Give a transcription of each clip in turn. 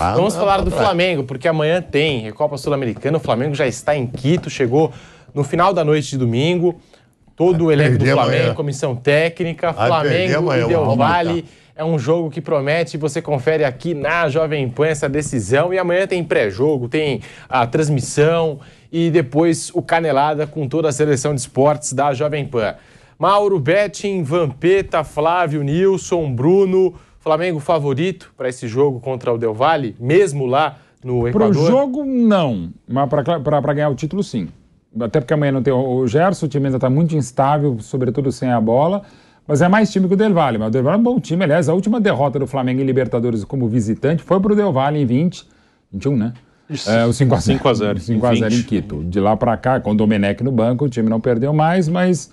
Ah, vamos falar do Flamengo, porque amanhã tem Recopa Sul-Americana, o Flamengo já está em Quito, chegou no final da noite de domingo, todo o elenco do Flamengo, amanhã. Comissão técnica, Flamengo e Del Valle, é um jogo que promete, você confere aqui na Jovem Pan essa decisão, e amanhã tem pré-jogo, tem a transmissão e depois o Canelada com toda a seleção de esportes da Jovem Pan. Mauro Betting, Vampeta, Flávio, Nilson, Bruno... Flamengo favorito para esse jogo contra o Del Valle, mesmo lá no Equador? Para o jogo, não. Mas para ganhar o título, sim. Até porque amanhã não tem o Gerson, o time ainda está muito instável, sobretudo sem a bola. Mas é mais time que o Del Valle. Mas o Del Valle é um bom time. Aliás, a última derrota do Flamengo em Libertadores como visitante foi para o Del Valle em 21, né? Isso. É, o 5x0. 5x0 em Quito. De lá para cá, com o Domenech no banco, o time não perdeu mais, mas...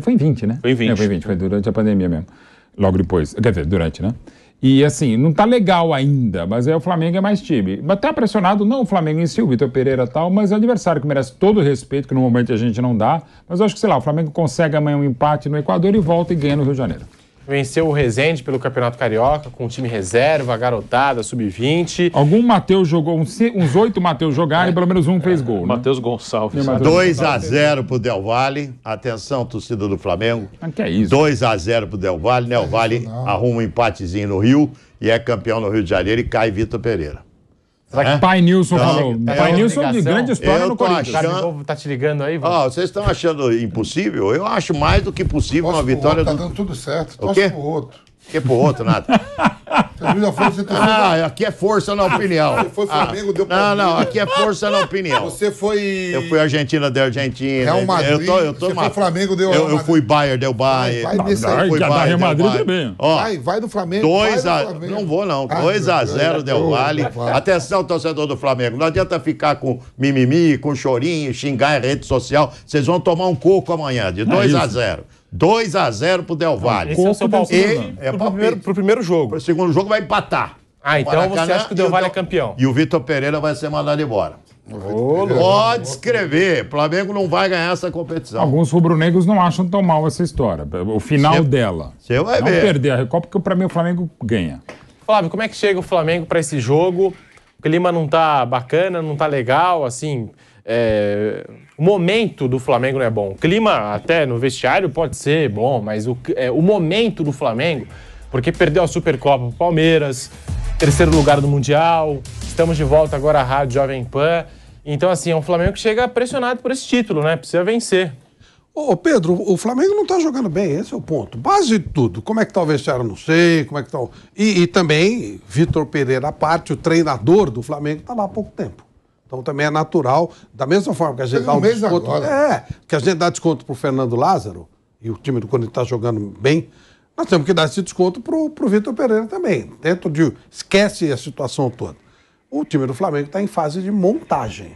Foi em 20, né? Foi em 20. É, foi em 20, foi durante a pandemia mesmo. Logo depois, quer dizer, durante, né? E assim, não tá legal ainda, mas aí o Flamengo é mais time. Mas tá pressionado, não o Flamengo em si, o Vitor Pereira e tal, mas é o adversário que merece todo o respeito, que normalmente a gente não dá. Mas eu acho que, sei lá, o Flamengo consegue amanhã um empate no Equador e volta e ganha no Rio de Janeiro. Venceu o Resende pelo Campeonato Carioca, com o time reserva, garotada, sub-20. Algum Matheus jogou, uns 8 Matheus jogaram e pelo menos um fez gol, né? Matheus Gonçalves. 2x0 pro Del Valle. Atenção, torcida do Flamengo. Ah, que é isso? 2x0 pro Del Valle. Del Valle arruma um empatezinho no Rio e é campeão no Rio de Janeiro e cai Vitor Pereira. Será que Pai Nilson falou? Pai Nilson de grande história no Corinthians. Achando... O povo tá te ligando aí, Vamos. Vocês estão achando impossível? Eu acho mais do que possível uma vitória. Tá dando tudo certo. Torce pro outro. Que pro outro, nada. Aqui é força na opinião. Você foi Flamengo, deu problema. Não, aqui é força na opinião. Você foi... Eu fui Argentina, deu Argentina. Real Madrid. Você foi Flamengo, deu Real Madrid. Eu fui Bayern, deu Bayern. Vai nesse aí. Da Real Madrid também. Vai do Flamengo, Não vou, não. 2x0 Del Valle. Atenção, torcedor do Flamengo. Não adianta ficar com mimimi, com chorinho, xingar em rede social. Vocês vão tomar um coco amanhã, de 2x0. 2x0 pro Del Valle. Esse é o seu palpite. Pro primeiro jogo. Pro segundo jogo vai empatar. Então Maracanã, você acha que o Del Valle é campeão. E o Vitor Pereira vai ser mandado embora. Pode escrever. Flamengo não vai ganhar essa competição. Alguns rubro-negros não acham tão mal essa história. O final dela. Você vai ver. Não perder a Recopa, porque pra mim o Flamengo ganha. Flávio, como é que chega o Flamengo pra esse jogo? O clima não tá bacana, não tá legal, assim... O momento do Flamengo não é bom. O clima até no vestiário pode ser bom, mas o momento do Flamengo, porque perdeu a Supercopa pro Palmeiras, terceiro lugar do Mundial, estamos de volta agora à Rádio Jovem Pan. Então, assim, é um Flamengo que chega pressionado por esse título, né? Precisa vencer. Ô Pedro, o Flamengo não tá jogando bem, esse é o ponto. Base de tudo, como é que tá o vestiário, não sei, como é que tá... E também, Vitor Pereira à parte, o treinador do Flamengo tá lá há pouco tempo. Então também é natural, da mesma forma que a gente dá um desconto... que a gente dá desconto pro Fernando Lázaro, e o time do Corinthians tá jogando bem, nós temos que dar esse desconto pro Vitor Pereira também. Esquece a situação toda. O time do Flamengo tá em fase de montagem.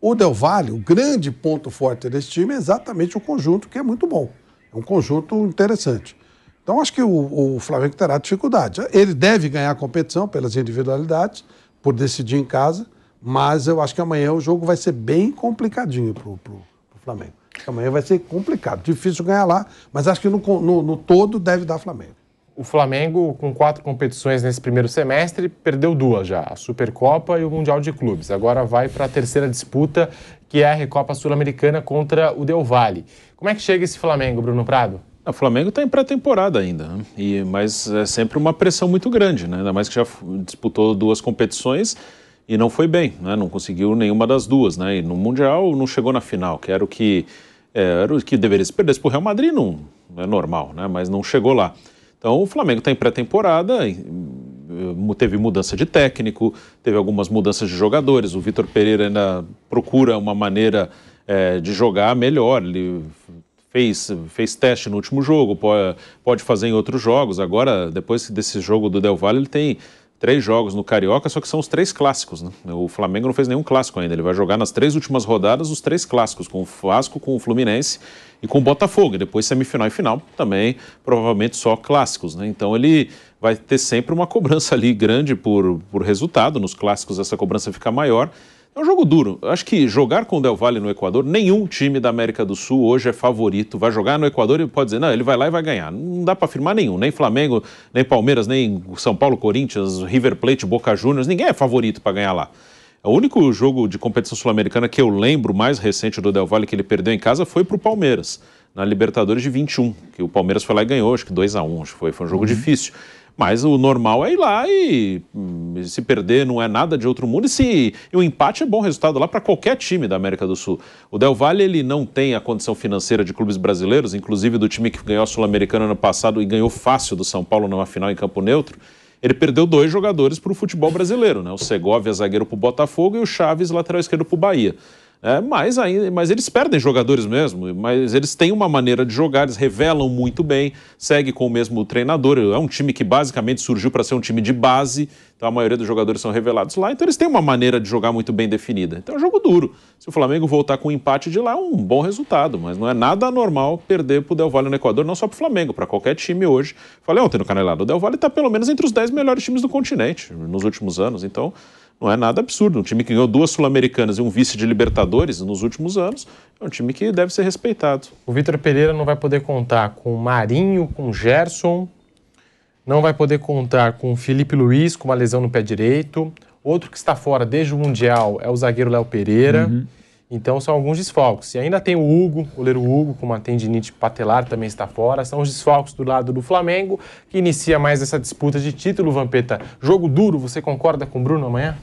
O Del Valle, o grande ponto forte desse time é exatamente o conjunto, que é muito bom. É um conjunto interessante. Então acho que o Flamengo terá dificuldade. Ele deve ganhar a competição pelas individualidades, por decidir em casa... Mas eu acho que amanhã o jogo vai ser bem complicadinho pro Flamengo. Amanhã vai ser complicado, difícil ganhar lá, mas acho que no todo deve dar Flamengo. O Flamengo, com 4 competições nesse primeiro semestre, perdeu 2 já, a Supercopa e o Mundial de Clubes. Agora vai para a terceira disputa, que é a Recopa Sul-Americana contra o Del Valle. Como é que chega esse Flamengo, Bruno Prado? O Flamengo está em pré-temporada ainda, né? Mas é sempre uma pressão muito grande, né? Ainda mais que já disputou 2 competições... E não foi bem, né? Não conseguiu nenhuma das duas, né? E no Mundial não chegou na final, que era o que, deveria se perder. Para o Real Madrid não é normal, né? Mas não chegou lá. Então o Flamengo está em pré-temporada, teve mudança de técnico, teve algumas mudanças de jogadores. O Vitor Pereira ainda procura uma maneira de jogar melhor. Ele fez teste no último jogo, pode fazer em outros jogos. Agora, depois desse jogo do Del Valle, ele tem... 3 jogos no Carioca, só que são os 3 clássicos, né? O Flamengo não fez nenhum clássico ainda. Ele vai jogar nas 3 últimas rodadas os 3 clássicos, com o Vasco, com o Fluminense e com o Botafogo. E depois semifinal e final também, provavelmente só clássicos, né? Então ele vai ter sempre uma cobrança ali grande por resultado. Nos clássicos essa cobrança fica maior. É um jogo duro. Eu acho que jogar com o Del Valle no Equador, nenhum time da América do Sul hoje é favorito. Vai jogar no Equador e pode dizer, não, ele vai lá e vai ganhar. Não dá para afirmar nenhum. Nem Flamengo, nem Palmeiras, nem São Paulo, Corinthians, River Plate, Boca Juniors. Ninguém é favorito para ganhar lá. O único jogo de competição sul-americana que eu lembro mais recente do Del Valle que ele perdeu em casa foi para o Palmeiras, na Libertadores de 21, que o Palmeiras foi lá e ganhou, acho que 2-1, acho que foi um jogo difícil. Mas o normal é ir lá e se perder não é nada de outro mundo. E o empate é bom resultado lá para qualquer time da América do Sul. O Del Valle ele não tem a condição financeira de clubes brasileiros, inclusive do time que ganhou a Sul-Americana ano passado e ganhou fácil do São Paulo numa final em campo neutro. Ele perdeu 2 jogadores para o futebol brasileiro, né? O Segovia, zagueiro para o Botafogo, e o Chaves, lateral esquerdo para o Bahia. É, mas eles perdem jogadores mesmo, mas eles têm uma maneira de jogar, eles revelam muito bem, segue com o mesmo treinador, é um time que basicamente surgiu para ser um time de base, então a maioria dos jogadores são revelados lá, então eles têm uma maneira de jogar muito bem definida. Então é um jogo duro. Se o Flamengo voltar com um empate de lá, é um bom resultado, mas não é nada anormal perder para o Del Valle no Equador, não só para o Flamengo, para qualquer time hoje. Falei ontem no Canelado, o Del Valle está pelo menos entre os 10 melhores times do continente nos últimos anos, então... Não é nada absurdo. Um time que ganhou 2 Sul-Americanas e um vice de Libertadores nos últimos anos é um time que deve ser respeitado. O Vitor Pereira não vai poder contar com o Marinho, com o Gerson, não vai poder contar com o Felipe Luiz, com uma lesão no pé direito. Outro que está fora desde o Mundial é o zagueiro Léo Pereira. Então são alguns desfalques. E ainda tem o Hugo, o goleiro Hugo, com uma tendinite patelar, também está fora. São os desfalques do lado do Flamengo, que inicia mais essa disputa de título, Vampeta. Jogo duro, você concorda com o Bruno amanhã?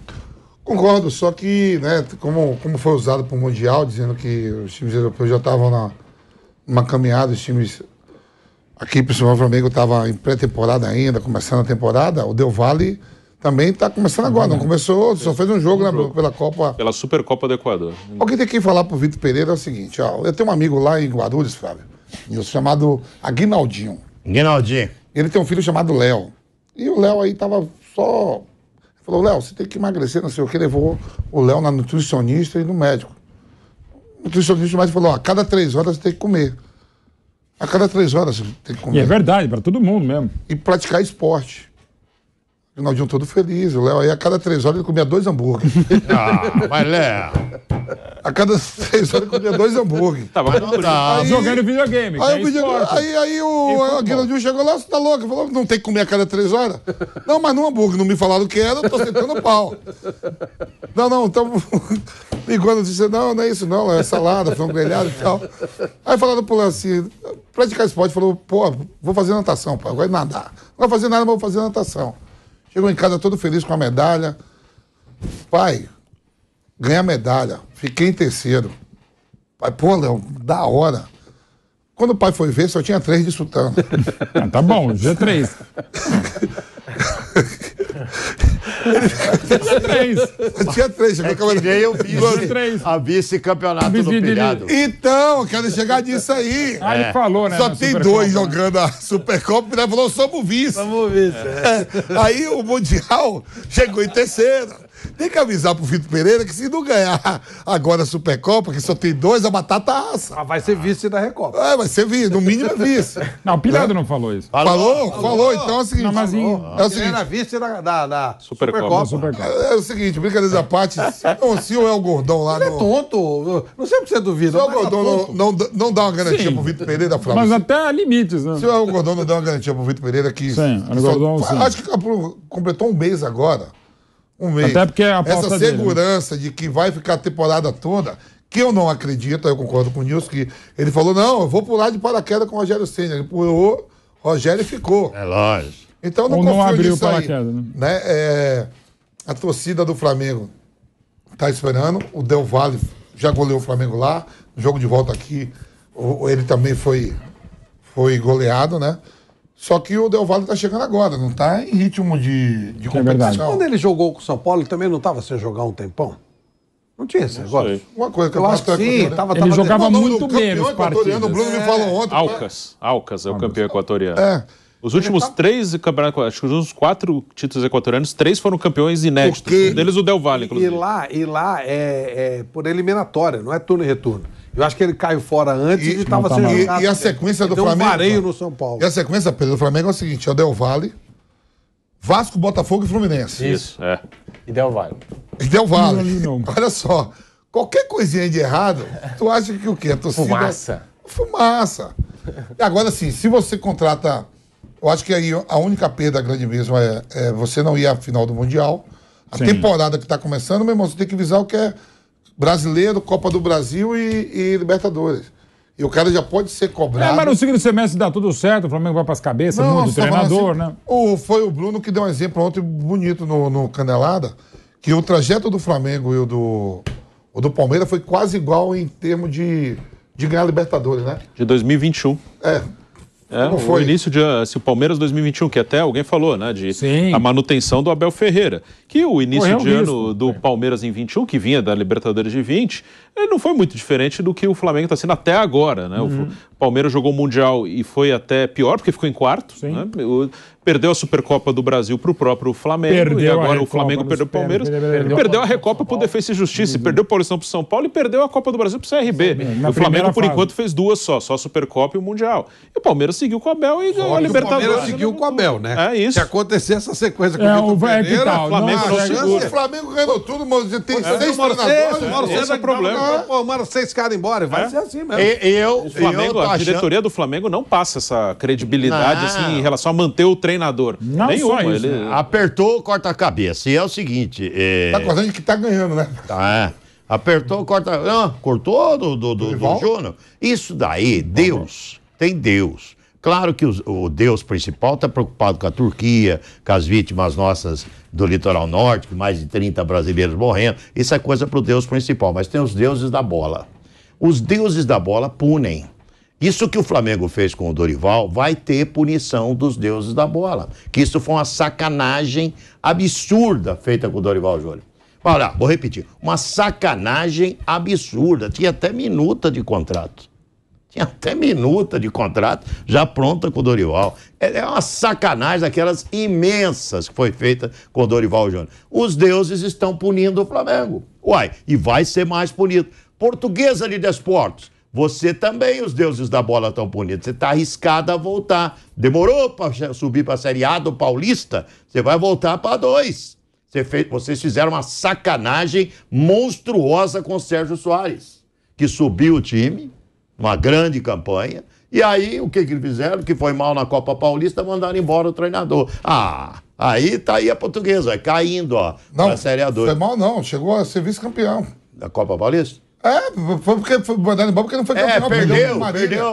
Concordo, só que, né, como foi usado para o Mundial, dizendo que os times europeus já estavam numa caminhada, os times aqui, principalmente o Flamengo, estava em pré-temporada ainda, começando a temporada, o Del Valle... Também está começando agora, não começou, só fez um jogo, né, pela Copa... Pela Supercopa do Equador. O que tem que falar pro Vitor Pereira é o seguinte, ó, eu tenho um amigo lá em Guarulhos, Flávio, chamado Aguinaldinho. Aguinaldinho. Ele tem um filho chamado Léo. E o Léo aí tava só... Falou, Léo, você tem que emagrecer, não sei o que, levou o Léo na nutricionista e no médico. O nutricionista mais falou, ó, a cada 3 horas você tem que comer. A cada 3 horas você tem que comer. E é verdade, para todo mundo mesmo. E praticar esporte. O Naldinho todo feliz, o Léo aí a cada 3 horas ele comia 2 hambúrgueres. Ah, mas Léo... A cada 3 horas ele comia 2 hambúrgueres. Tava jogando videogame, aí o Aguinaldinho chegou lá, você tá louco? Falou, não tem que comer a cada 3 horas? Não, mas no hambúrguer, não me falaram o que era, eu tô sentando pau. Não, então... Ligou, disse, não é isso não, é salada, frango grelhado e tal. Aí falaram pro Léo assim, praticar esporte, falou, pô, vou fazer natação, pô, agora nadar. Não vai fazer nada, mas vou fazer natação. Chegou em casa todo feliz com a medalha. Pai, ganhei a medalha. Fiquei em terceiro. Pai, pô, Léo, da hora. Quando o pai foi ver, só tinha 3 de sultana. Ah, tá bom, G3. Tinha três. A vice-campeonato do pilhado. Então, eu quero chegar nisso aí. Ah, ele falou, né? Só tem dois jogando a Supercopa e ele falou, somos o vice. Aí o Mundial chegou em terceiro. Tem que avisar pro Vitor Pereira que se não ganhar agora a Supercopa, que só tem 2, a batata assa. Ah, vai ser vice da Recopa. É, vai ser vice, no mínimo é vice. Não, o Pilhado não falou isso. Falou. Então é o seguinte. Não, mas ele era vice da Supercopa. É o seguinte, brincadeira à parte, se o El Gordão lá... Ele é tonto, não sei o que você duvida. Se o El Gordão não dá uma garantia pro Vitor Pereira, Flávio. Mas até há limites, né? Se o El Gordão não dá uma garantia pro Vitor Pereira que... Sim, El Gordão sim. Acho que completou um mês agora. Um mês. Até porque a essa segurança dele, né? De que vai ficar a temporada toda, que eu não acredito, eu concordo com o Nilson, que ele falou, não, eu vou pular de paraquedas com o Rogério Senna. Ele pulou, o Rogério ficou. É lógico. Então não confio nisso aí. Né? A torcida do Flamengo está esperando, o Del Valle já goleou o Flamengo lá, no jogo de volta aqui, ele também foi goleado, né? Só que o Del Valle está chegando agora, não está em ritmo de competição. Quando ele jogou com o São Paulo, ele também não estava sem jogar um tempão? Não tinha esse negócio? Uma coisa que eu acho que sim, ele jogava muito menos partidas. O Bruno me falou ontem. Alcas é o campeão equatoriano. É. Os últimos 3 campeonatos, acho que os últimos 4 títulos equatorianos, 3 foram campeões inéditos. Porque... Um deles o Del Valle, inclusive. E lá é por eliminatória, não é turno e retorno. Eu acho que ele caiu fora antes e estava sem jogar. E a sequência do Flamengo... Deu um vareio no São Paulo. E a sequência do Flamengo é o seguinte, é o Del Valle, Vasco, Botafogo e Fluminense. Isso. E Del Valle. Del Valle. Não. Olha só, qualquer coisinha de errado, tu acha que o quê? A torcida... Fumaça. Agora sim, se você contrata... Eu acho que aí a única perda grande mesmo é você não ir à final do Mundial. A sim. temporada que está começando, meu irmão, você tem que visar o que é brasileiro, Copa do Brasil e Libertadores. E o cara já pode ser cobrado. Mas no segundo semestre dá tudo certo, o Flamengo vai para as cabeças, muda o treinador, assim, né? Foi o Bruno que deu um exemplo ontem bonito no Canelada, que o trajeto do Flamengo e o do Palmeiras foi quase igual em termos de ganhar Libertadores, né? De 2021. Como foi? O início de o Palmeiras 2021, que até alguém falou, né? De sim. a manutenção do Abel Ferreira. Que o início de ano do Palmeiras em 21, que vinha da Libertadores de 20, ele não foi muito diferente do que o Flamengo está sendo até agora, né? Uhum. O Palmeiras jogou o Mundial e foi até pior, porque ficou em quarto, sim. né? Perdeu a Supercopa do Brasil para o próprio Flamengo, e agora o Flamengo perdeu o Palmeiras, perdeu a Recopa para o Defensa e Justiça, perdeu o Paulistão para o São Paulo e perdeu a Copa do Brasil para o CRB. O Flamengo, por enquanto, fez duas só a Supercopa e o Mundial. E o Palmeiras seguiu com o Abel e ganhou a Libertadores. O Palmeiras seguiu com o Abel, né? É isso. Se acontecer essa sequência com o Vitor Pereira, o Flamengo não segura. O Flamengo ganhou tudo, mas tem 6 treinadores. É o problema. Formaram 6 caras embora, vai ser assim mesmo. O Flamengo, a diretoria do Flamengo não passa essa credibilidade assim em relação a manter o treinador. Não nenhuma, só isso, ele... Apertou, corta a cabeça. E é o seguinte... Tá cortando que tá ganhando, né? Tá, apertou, corta... Não, cortou do Júnior. Isso daí, Deus, tem Deus. Claro que o Deus principal tá preocupado com a Turquia, com as vítimas nossas do litoral norte, com mais de 30 brasileiros morrendo. Isso é coisa pro Deus principal. Mas tem os deuses da bola. Os deuses da bola punem. Isso que o Flamengo fez com o Dorival vai ter punição dos deuses da bola. Que isso foi uma sacanagem absurda feita com o Dorival Júnior. Olha, vou repetir. Uma sacanagem absurda. Tinha até minuta de contrato. Já pronta com o Dorival. É uma sacanagem daquelas imensas que foi feita com o Dorival Júnior. Os deuses estão punindo o Flamengo. Uai, e vai ser mais punido. Portuguesa de Desportos. Você também, os deuses da bola estão punidos. Você está arriscado a voltar. Demorou para subir para a Série A do Paulista? Você vai voltar para 2. Vocês fizeram uma sacanagem monstruosa com o Sérgio Soares, que subiu o time, uma grande campanha. E aí, o que eles fizeram? Que foi mal na Copa Paulista, mandaram embora o treinador. Aí tá aí a Portuguesa, caindo, para a Série A2. Não, foi mal não. Chegou a ser vice-campeão. Da Copa Paulista? Foi porque foi mandado embora porque não foi campeão.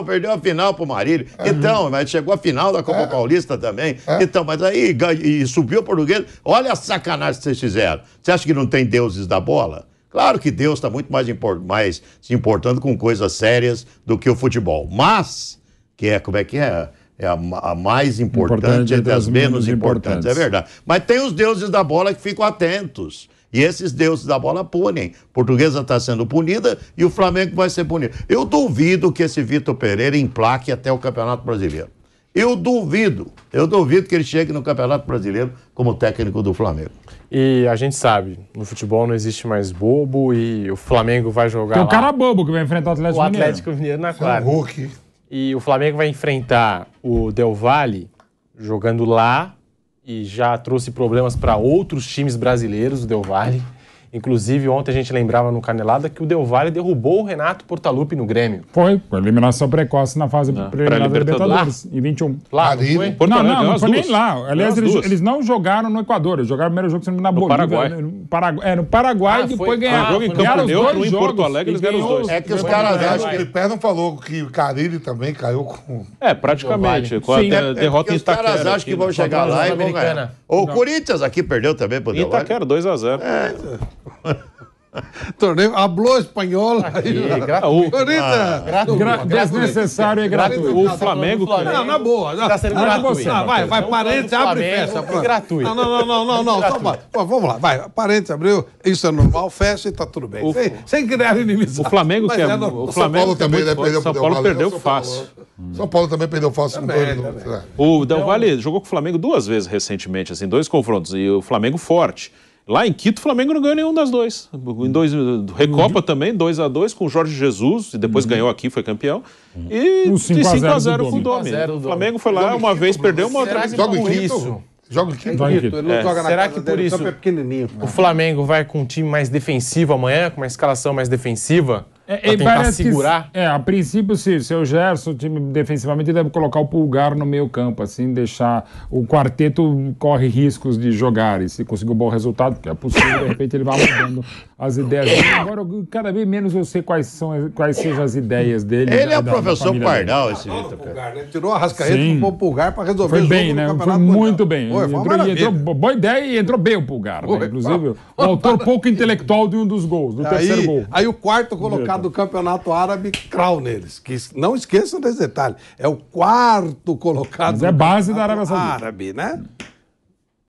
Perdeu a final pro Marinho. Então, mas chegou a final da Copa Paulista também. Então, mas aí subiu o Portuguesa. Olha a sacanagem que vocês fizeram. Você acha que não tem deuses da bola? Claro que Deus está muito mais se importando com coisas sérias do que o futebol. Mas, como é que é? É a mais importante entre as menos importantes. É verdade. Mas tem os deuses da bola que ficam atentos. E esses deuses da bola punem. Portuguesa está sendo punida e o Flamengo vai ser punido. Eu duvido que esse Vitor Pereira emplaque até o Campeonato Brasileiro. Eu duvido que ele chegue no Campeonato Brasileiro como técnico do Flamengo. E a gente sabe, no futebol não existe mais bobo e o Flamengo vai jogar lá. Tem um cara bobo que vai enfrentar o Atlético Mineiro. O Atlético Mineiro na quarta. E o Flamengo vai enfrentar o Del Valle jogando lá. E já trouxe problemas para outros times brasileiros, o Del Valle. Inclusive, ontem a gente lembrava no Canelada que o Del Valle derrubou o Renato Portaluppi no Grêmio. Foi, com eliminação precoce na fase preliminar da Libertadores, em 21. Lá, não foi? Não foi nem lá. Aliás, eles não jogaram no Equador, eles jogaram o primeiro jogo na Bolívia. No Paraguai, e depois ganharam. Ganharam os dois jogos. Em Porto Alegre, eles ganharam os dois. É que os caras acham que ele perdeu, falou que o Carille também caiu com... praticamente. Com a derrota em Itaquera. Os caras acham que vão chegar lá e vão ganhar. O Corinthians aqui perdeu também pro Del Valle. Itaquera, 2-0. Torneio, hablou espanhol. Desnecessário e gratuito. O Flamengo. Não, na boa. Vai, parênteses, abre festa. Gratuito. Não, vamos lá, vai. Parênteses, abriu. Isso é normal, fecha e tá tudo bem. Sem criar inimizade. O Flamengo quer. O Flamengo também perdeu. São Paulo perdeu fácil. São Paulo também perdeu fácil. O Del Valle jogou com o Flamengo 2 vezes recentemente, assim, 2 confrontos. E o Flamengo forte. Lá em Quito, o Flamengo não ganhou nenhum das 2. Recopa também, 2-2 com o Jorge Jesus, e depois ganhou aqui, foi campeão. E 5-0 com o Domenech. O Flamengo foi lá uma vez, perdeu, uma outra vez. Joga em Quito? Joga aqui, vai Vitor. Ele não joga na Será casa que por dele, isso é pequenininho. O Flamengo vai com um time mais defensivo amanhã, com uma escalação mais defensiva? Pra tentar segurar? Que, a princípio, se o Gerson, o time defensivamente, deve colocar o Pulgar no meio campo, assim, deixar... O quarteto corre riscos de jogar, e se conseguir um bom resultado, porque é possível, de repente ele vai mudando as ideias dele. Agora, cada vez menos eu sei quais sejam as ideias dele. Ele é o professor Pardal, esse Vitor. Pulgar, né? Tirou a Arrascaeta e pôs o Pulgar pra resolver o jogo. Foi bem, né? Foi muito bem. Foi entrou, boa ideia, e entrou bem o Pulgar. Né? Inclusive, o autor pouco intelectual de um dos gols, do terceiro gol. Aí o quarto colocado do campeonato árabe, crau neles. Que não esqueçam desse detalhe. É o quarto colocado. Mas é base da Arábia Saudita. Árabe, né?